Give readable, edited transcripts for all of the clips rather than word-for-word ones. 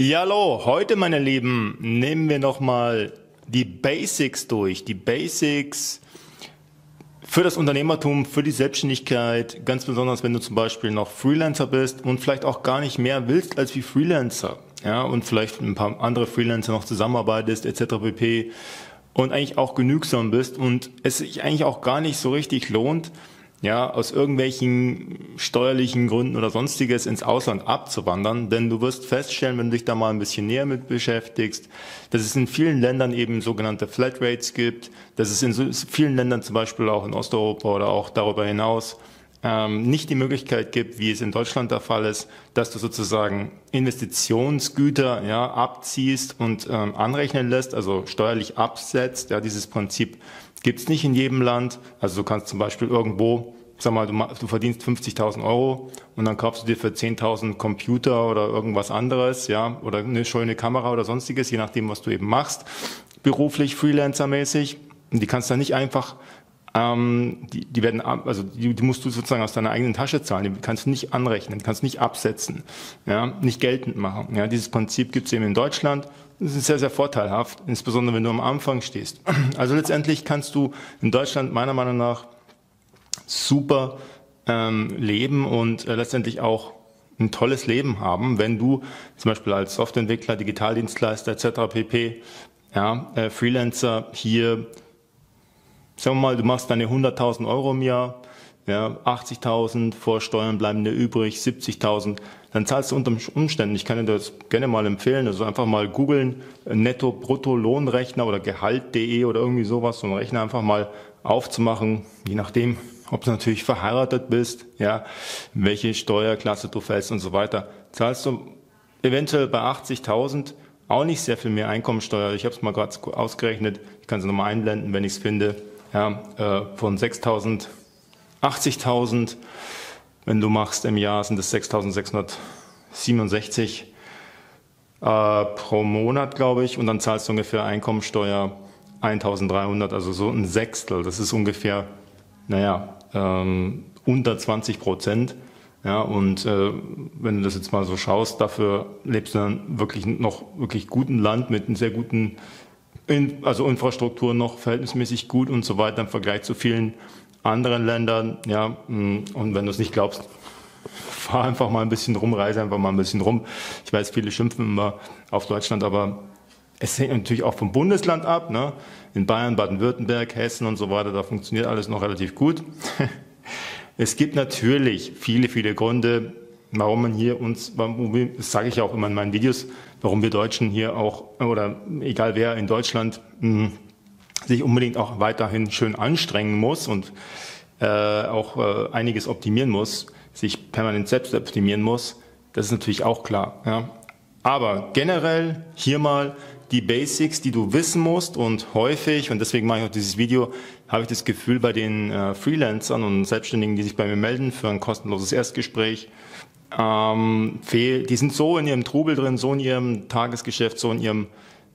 Ja, hallo. Heute, meine Lieben, nehmen wir nochmal die Basics durch. Die Basics für das Unternehmertum, für die Selbstständigkeit, ganz besonders, wenn du zum Beispiel noch Freelancer bist und vielleicht auch gar nicht mehr willst als wie Freelancer, ja, und vielleicht ein paar andere Freelancer noch zusammenarbeitest, etc. pp. Und eigentlich auch genügsam bist und es sich eigentlich auch gar nicht so richtig lohnt, ja, aus irgendwelchen steuerlichen Gründen oder sonstiges ins Ausland abzuwandern, denn du wirst feststellen, wenn du dich da mal ein bisschen näher mit beschäftigst, dass es in vielen Ländern eben sogenannte Flatrates gibt, dass es in so vielen Ländern, zum Beispiel auch in Osteuropa oder auch darüber hinaus, nicht die Möglichkeit gibt, wie es in Deutschland der Fall ist, dass du sozusagen Investitionsgüter, ja, abziehst und anrechnen lässt, also steuerlich absetzt, ja, dieses Prinzip gibt es nicht in jedem Land. Also du kannst zum Beispiel irgendwo, sag mal, du verdienst 50.000 Euro und dann kaufst du dir für 10.000 Computer oder irgendwas anderes, ja, oder eine schöne Kamera oder sonstiges, je nachdem, was du eben machst, beruflich, freelancermäßig. Und die kannst du dann nicht einfach, die werden, also die musst du sozusagen aus deiner eigenen Tasche zahlen, die kannst du nicht anrechnen, kannst du nicht absetzen, ja, nicht geltend machen. Ja, dieses Prinzip gibt es eben in Deutschland. Das ist sehr, sehr vorteilhaft, insbesondere wenn du am Anfang stehst. Also letztendlich kannst du in Deutschland meiner Meinung nach super leben und letztendlich auch ein tolles Leben haben, wenn du zum Beispiel als Softwareentwickler, Digitaldienstleister etc. pp., ja, Freelancer hier, sagen wir mal, du machst deine 100.000 Euro im Jahr, ja, 80.000 vor Steuern bleiben dir übrig, 70.000, dann zahlst du unter Umständen, ich kann dir das gerne mal empfehlen, also einfach mal googeln, Netto-Brutto-Lohnrechner oder Gehalt.de oder irgendwie sowas, so einen Rechner einfach mal aufzumachen, je nachdem, ob du natürlich verheiratet bist, ja, welche Steuerklasse du fällst und so weiter, zahlst du eventuell bei 80.000 auch nicht sehr viel mehr Einkommensteuer. Ich habe es mal gerade ausgerechnet, ich kann es nochmal einblenden, wenn ich es finde, ja, von 6.000 80.000, wenn du machst im Jahr, sind das 6.667 pro Monat, glaube ich. Und dann zahlst du ungefähr Einkommensteuer 1.300, also so ein Sechstel. Das ist ungefähr, naja, unter 20%. Ja, und wenn du das jetzt mal so schaust, dafür lebst du dann wirklich noch wirklich guten Land mit einem sehr guten, also Infrastruktur noch verhältnismäßig gut und so weiter im Vergleich zu vielen anderen Ländern, ja, und wenn du es nicht glaubst, fahr einfach mal ein bisschen rum, reise einfach mal ein bisschen rum. Ich weiß, viele schimpfen immer auf Deutschland, aber es hängt natürlich auch vom Bundesland ab, ne? In Bayern, Baden-Württemberg, Hessen und so weiter, da funktioniert alles noch relativ gut. Es gibt natürlich viele, viele Gründe, warum man hier uns, das sage ich auch immer in meinen Videos, warum wir Deutschen hier auch, oder egal wer in Deutschland, sich unbedingt auch weiterhin schön anstrengen muss und auch einiges optimieren muss, sich permanent selbst optimieren muss, das ist natürlich auch klar. Ja? Aber generell hier mal die Basics, die du wissen musst, und häufig, und deswegen mache ich auch dieses Video, habe ich das Gefühl bei den Freelancern und Selbstständigen, die sich bei mir melden für ein kostenloses Erstgespräch, die sind so in ihrem Trubel drin, so in ihrem Tagesgeschäft, so in ihrem,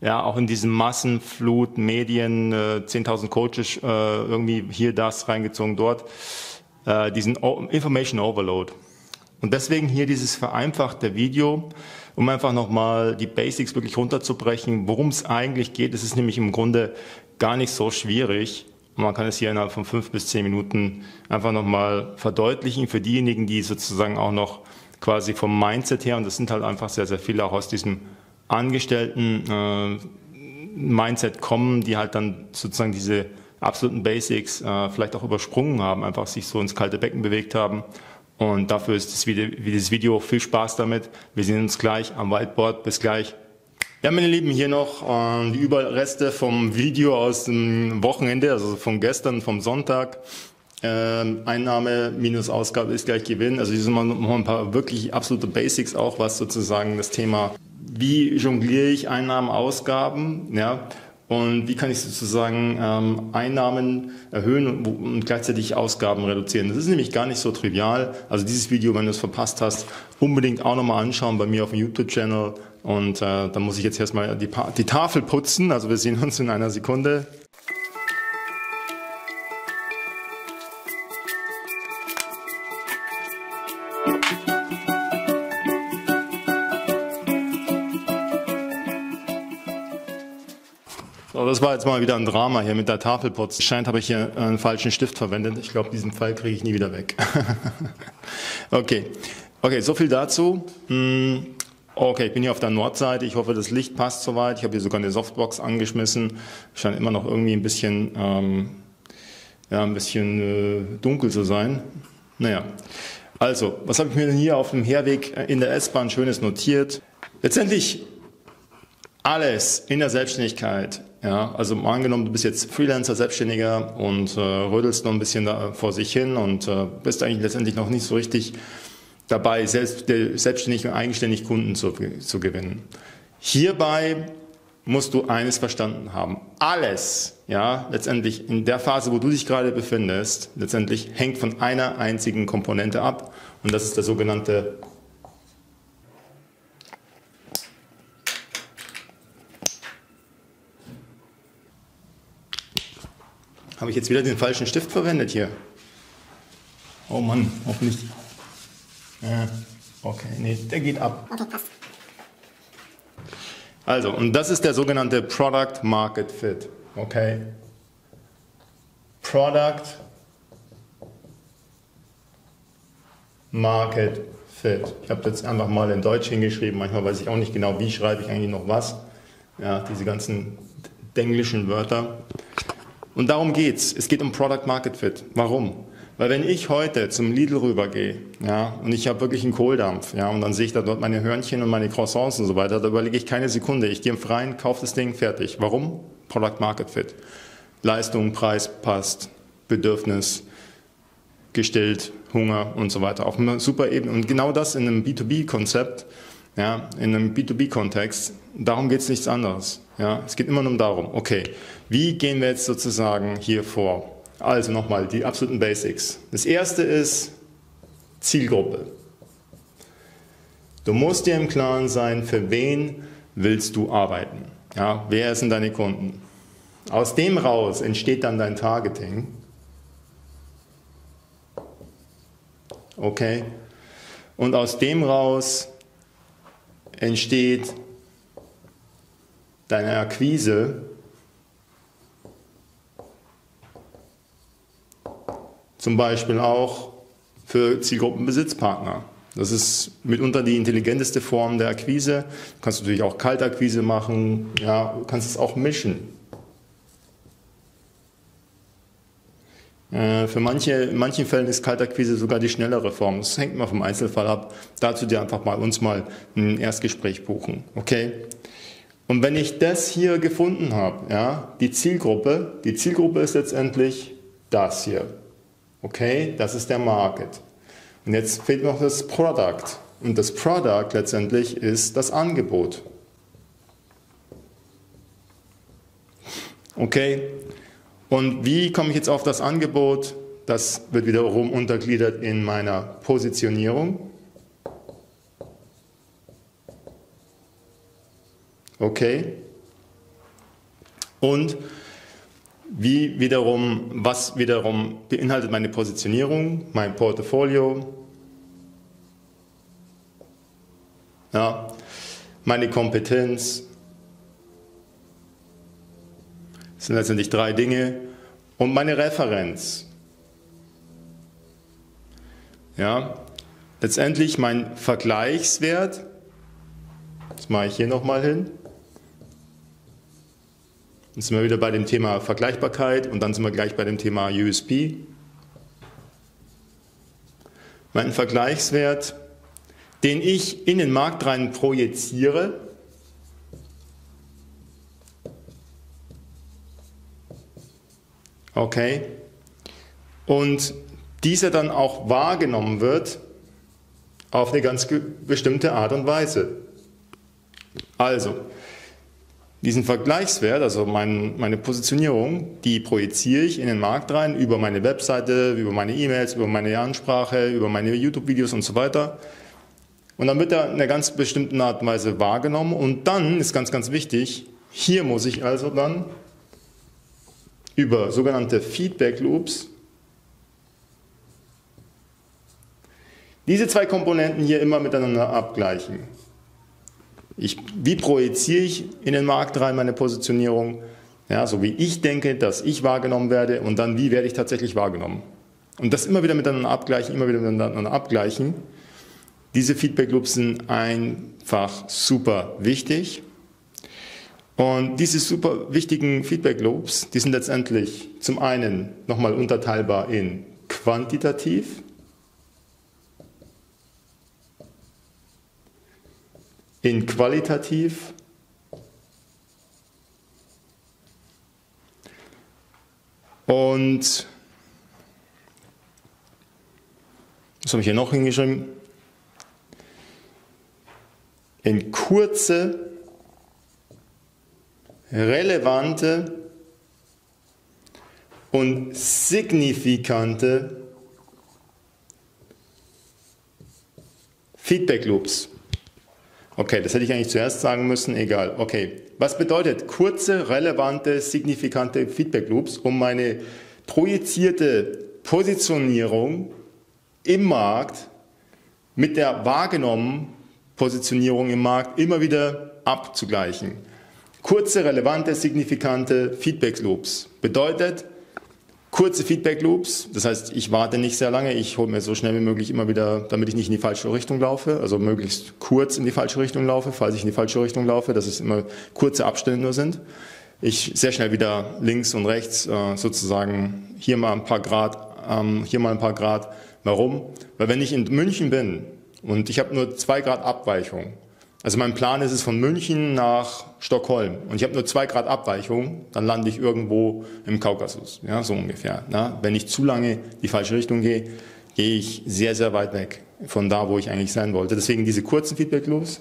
ja, auch in diesem Massenflut, Medien, 10.000 Coaches, irgendwie hier das reingezogen, dort, diesen Information Overload. Und deswegen hier dieses vereinfachte Video, um einfach nochmal die Basics wirklich runterzubrechen, worum es eigentlich geht. Es ist nämlich im Grunde gar nicht so schwierig. Und man kann es hier innerhalb von 5 bis 10 Minuten einfach nochmal verdeutlichen für diejenigen, die sozusagen auch noch quasi vom Mindset her, und das sind halt einfach sehr, sehr viele auch aus diesem Angestellten-Mindset kommen, die halt dann sozusagen diese absoluten Basics vielleicht auch übersprungen haben, einfach sich so ins kalte Becken bewegt haben. Und dafür ist das Video, viel Spaß damit. Wir sehen uns gleich am Whiteboard. Bis gleich. Ja, meine Lieben, hier noch die Überreste vom Video aus dem Wochenende, also von gestern, vom Sonntag. Einnahme minus Ausgabe ist gleich Gewinn. Also hier sind noch ein paar wirklich absolute Basics auch, was sozusagen das Thema: Wie jongliere ich Einnahmen, Ausgaben, ja? Und wie kann ich sozusagen Einnahmen erhöhen und gleichzeitig Ausgaben reduzieren? Das ist nämlich gar nicht so trivial. Also dieses Video, wenn du es verpasst hast, unbedingt auch nochmal anschauen bei mir auf dem YouTube-Channel. Und dann muss ich jetzt erstmal die Tafel putzen. Also wir sehen uns in einer Sekunde. So, das war jetzt mal wieder ein Drama hier mit der Tafelputz. Scheint, habe ich hier einen falschen Stift verwendet. Ich glaube, diesen Fall kriege ich nie wieder weg. Okay, so viel dazu. Okay, ich bin hier auf der Nordseite. Ich hoffe, das Licht passt soweit. Ich habe hier sogar eine Softbox angeschmissen. Scheint immer noch irgendwie ein bisschen dunkel zu sein. Naja, also, was habe ich mir denn hier auf dem Herweg in der S-Bahn Schönes notiert? Letztendlich alles in der Selbstständigkeit. Ja, also mal angenommen, du bist jetzt Freelancer, Selbstständiger und rödelst noch ein bisschen da vor sich hin und bist eigentlich letztendlich noch nicht so richtig dabei, selbstständig und eigenständig Kunden zu gewinnen. Hierbei musst du eines verstanden haben. Alles, ja, letztendlich in der Phase, wo du dich gerade befindest, letztendlich hängt von einer einzigen Komponente ab, und das ist der sogenannte Habe ich jetzt wieder den falschen Stift verwendet hier? Oh Mann, hoffentlich. Okay, nee, der geht ab. Okay, passt. Also, und das ist der sogenannte Product Market Fit. Okay? Product Market Fit. Ich habe das einfach mal in Deutsch hingeschrieben. Manchmal weiß ich auch nicht genau, wie schreibe ich eigentlich noch was. Ja, diese ganzen englischen Wörter. Und darum geht's. Es geht um Product Market Fit. Warum? Weil wenn ich heute zum Lidl rübergehe, ja, und ich habe wirklich einen Kohldampf, ja, und dann sehe ich da dort meine Hörnchen und meine Croissants und so weiter, da überlege ich keine Sekunde. Ich gehe im Freien, kaufe das Ding, fertig. Warum? Product Market Fit. Leistung, Preis passt, Bedürfnis gestillt, Hunger und so weiter. Auf einer super Ebene. Und genau das in einem B2B-Konzept, ja, in einem B2B-Kontext, darum geht's, nichts anderes. Ja, es geht immer nur darum, okay, wie gehen wir jetzt sozusagen hier vor? Also nochmal die absoluten Basics. Das erste ist Zielgruppe. Du musst dir im Klaren sein, für wen willst du arbeiten? Ja, wer sind deine Kunden? Aus dem raus entsteht dann dein Targeting. Okay. Und aus dem raus entsteht deine Akquise zum Beispiel auch für Zielgruppenbesitzpartner. Das ist mitunter die intelligenteste Form der Akquise. Du kannst natürlich auch Kaltakquise machen, ja, du kannst es auch mischen. In manchen Fällen ist Kaltakquise sogar die schnellere Form. Das hängt mal vom Einzelfall ab. Dazu dir einfach mal ein Erstgespräch buchen. Okay? Und wenn ich das hier gefunden habe, ja, die Zielgruppe ist letztendlich das hier. Okay? Das ist der Market. Und jetzt fehlt noch das Product. Und das Product letztendlich ist das Angebot. Okay? Und wie komme ich jetzt auf das Angebot? Das wird wiederum untergliedert in meiner Positionierung. Okay. Und was wiederum beinhaltet meine Positionierung, mein Portfolio, ja, meine Kompetenz. Das sind letztendlich drei Dinge. Und meine Referenz. Ja, letztendlich mein Vergleichswert. Das mache ich hier nochmal hin. Dann sind wir wieder bei dem Thema Vergleichbarkeit und dann sind wir gleich bei dem Thema USP. Mein Vergleichswert, den ich in den Markt rein projiziere. Okay, und dieser dann auch wahrgenommen wird auf eine ganz bestimmte Art und Weise. Also, diesen Vergleichswert, also meine Positionierung, die projiziere ich in den Markt rein über meine Webseite, über meine E-Mails, über meine Ansprache, über meine YouTube-Videos und so weiter. Und dann wird er in einer ganz bestimmten Art und Weise wahrgenommen und dann ist ganz, ganz wichtig, hier muss ich also dann über sogenannte Feedback Loops diese zwei Komponenten hier immer miteinander abgleichen. Wie projiziere ich in den Markt rein meine Positionierung? Ja, so wie ich denke, dass ich wahrgenommen werde und dann, wie werde ich tatsächlich wahrgenommen. Und das immer wieder miteinander abgleichen, Diese Feedback Loops sind einfach super wichtig. Und diese super wichtigen Feedback Loops, die sind letztendlich zum einen nochmal unterteilbar in quantitativ, in qualitativ und was habe ich hier noch hingeschrieben? In kurze, relevante und signifikante Feedback Loops. Okay, das hätte ich eigentlich zuerst sagen müssen, egal. Okay, was bedeutet kurze, relevante, signifikante Feedback Loops, um meine projizierte Positionierung im Markt mit der wahrgenommenen Positionierung im Markt immer wieder abzugleichen? Kurze, relevante, signifikante Feedback Loops bedeutet kurze Feedback Loops, das heißt, ich warte nicht sehr lange, ich hole mir so schnell wie möglich immer wieder, damit ich nicht in die falsche Richtung laufe, also möglichst kurz in die falsche Richtung laufe, falls ich in die falsche Richtung laufe, dass es immer kurze Abstände nur sind. Ich sehr schnell wieder links und rechts sozusagen hier mal ein paar Grad, hier mal ein paar Grad. Warum? Weil wenn ich in München bin und ich habe nur 2 Grad Abweichung, also mein Plan ist es von München nach Stockholm und ich habe nur 2 Grad Abweichung, dann lande ich irgendwo im Kaukasus, ja, so ungefähr. Na, wenn ich zu lange die falsche Richtung gehe, gehe ich sehr, sehr weit weg von da, wo ich eigentlich sein wollte. Deswegen diese kurzen Feedback-Loops,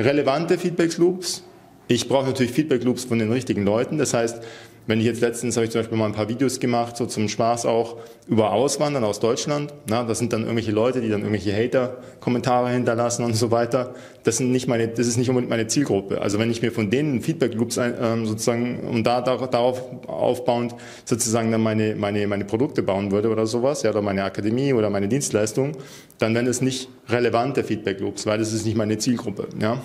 relevante Feedback-Loops. Ich brauche natürlich Feedback-Loops von den richtigen Leuten. Das heißt, wenn ich jetzt letztens, habe ich zum Beispiel mal ein paar Videos gemacht, so zum Spaß auch, über Auswandern aus Deutschland. Na, das sind dann irgendwelche Leute, die dann irgendwelche Hater-Kommentare hinterlassen und so weiter. Das sind nicht meine, das ist nicht unbedingt meine Zielgruppe. Also wenn ich mir von denen Feedback-Loops sozusagen und darauf aufbauend sozusagen dann meine Produkte bauen würde oder sowas, ja, oder meine Akademie oder meine Dienstleistung, dann wären es nicht relevante Feedback-Loops, weil das ist nicht meine Zielgruppe. Ja.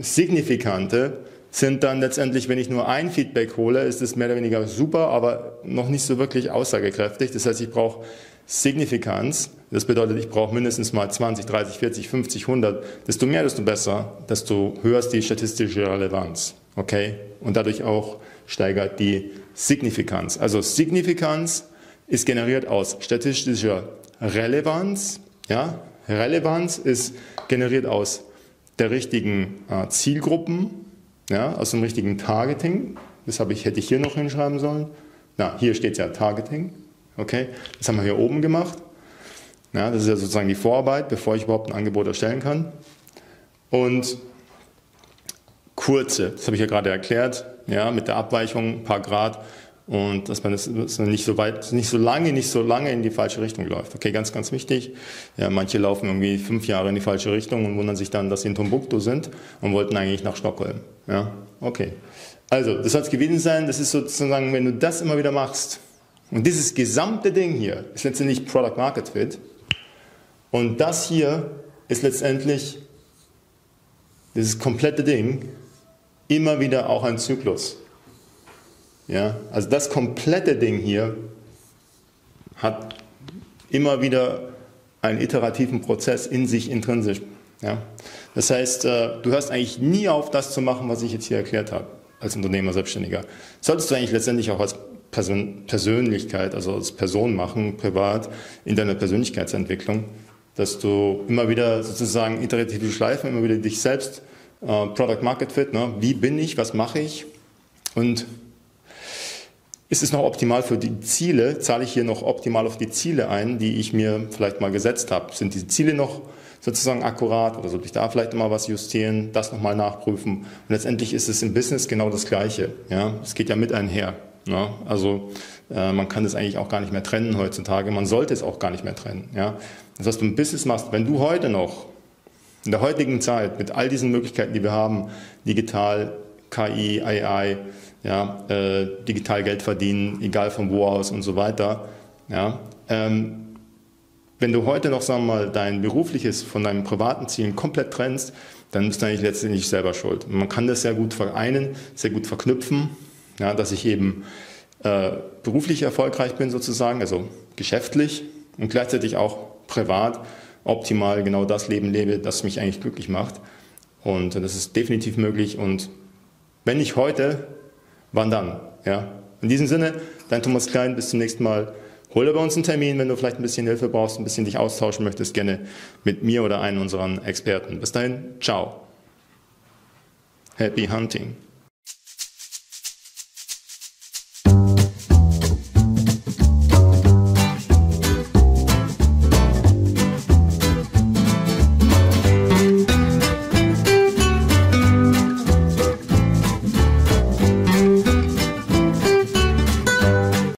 Signifikante sind dann letztendlich, wenn ich nur ein Feedback hole, ist es mehr oder weniger super, aber noch nicht so wirklich aussagekräftig. Das heißt, ich brauche Signifikanz. Das bedeutet, ich brauche mindestens mal 20, 30, 40, 50, 100. Desto mehr, desto besser, desto höher ist die statistische Relevanz. Okay? Und dadurch auch steigert die Signifikanz. Also Signifikanz ist generiert aus statistischer Relevanz. Ja? Relevanz ist generiert aus der richtigen Zielgruppen, ja, aus dem richtigen Targeting. Das hätte ich hier noch hinschreiben sollen. Na, hier steht ja Targeting. Okay, das haben wir hier oben gemacht. Ja, das ist ja sozusagen die Vorarbeit, bevor ich überhaupt ein Angebot erstellen kann. Und kurze, das habe ich ja gerade erklärt, ja, mit der Abweichung ein paar Grad und dass man nicht so weit, nicht so lange in die falsche Richtung läuft. Okay, ganz, ganz wichtig. Ja, manche laufen irgendwie 5 Jahre in die falsche Richtung und wundern sich dann, dass sie in Timbuktu sind und wollten eigentlich nach Stockholm. Ja, okay. Also, das soll es gewesen sein. Das ist sozusagen, wenn du das immer wieder machst und dieses gesamte Ding hier ist letztendlich Product Market Fit und das hier ist letztendlich dieses komplette Ding immer wieder auch ein Zyklus. Ja, also das komplette Ding hier hat immer wieder einen iterativen Prozess in sich intrinsisch. Ja. Das heißt, du hörst eigentlich nie auf, das zu machen, was ich jetzt hier erklärt habe, als Unternehmer, Selbstständiger. Solltest du eigentlich letztendlich auch als Persönlichkeit, also als Person machen, privat, in deiner Persönlichkeitsentwicklung, dass du immer wieder sozusagen iterative Schleifen, immer wieder dich selbst, Product Market Fit, ne? Wie bin ich, was mache ich und ist es noch optimal für die Ziele? Zahle ich hier noch optimal auf die Ziele ein, die ich mir vielleicht mal gesetzt habe? Sind die Ziele noch sozusagen akkurat oder sollte ich da vielleicht mal was justieren, das nochmal nachprüfen? Und letztendlich ist es im Business genau das Gleiche. Ja? Es geht ja mit einher. Ja? Also man kann das eigentlich auch gar nicht mehr trennen heutzutage. Man sollte es auch gar nicht mehr trennen. Ja? Das, was du im Business machst, wenn du heute noch, in der heutigen Zeit, mit all diesen Möglichkeiten, die wir haben, digital, KI, AI, ja, digital Geld verdienen, egal von wo aus und so weiter. Ja, wenn du heute noch, sagen wir mal, dein berufliches von deinen privaten Zielen komplett trennst, dann bist du eigentlich letztendlich selber schuld. Und man kann das sehr gut vereinen, sehr gut verknüpfen, ja, dass ich eben beruflich erfolgreich bin sozusagen, also geschäftlich und gleichzeitig auch privat optimal genau das Leben lebe, das mich eigentlich glücklich macht. Und das ist definitiv möglich und wenn nicht heute, wann dann? Ja? In diesem Sinne, dein Thomas Klein, bis zum nächsten Mal. Hol dir bei uns einen Termin, wenn du vielleicht ein bisschen Hilfe brauchst, ein bisschen dich austauschen möchtest, gerne mit mir oder einem unserer Experten. Bis dahin, ciao. Happy Hunting.